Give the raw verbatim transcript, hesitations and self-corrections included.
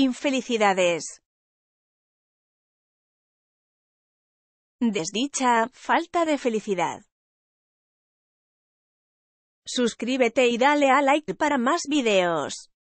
infelicidades. Desdicha, falta de felicidad. Suscríbete y dale a like para más videos.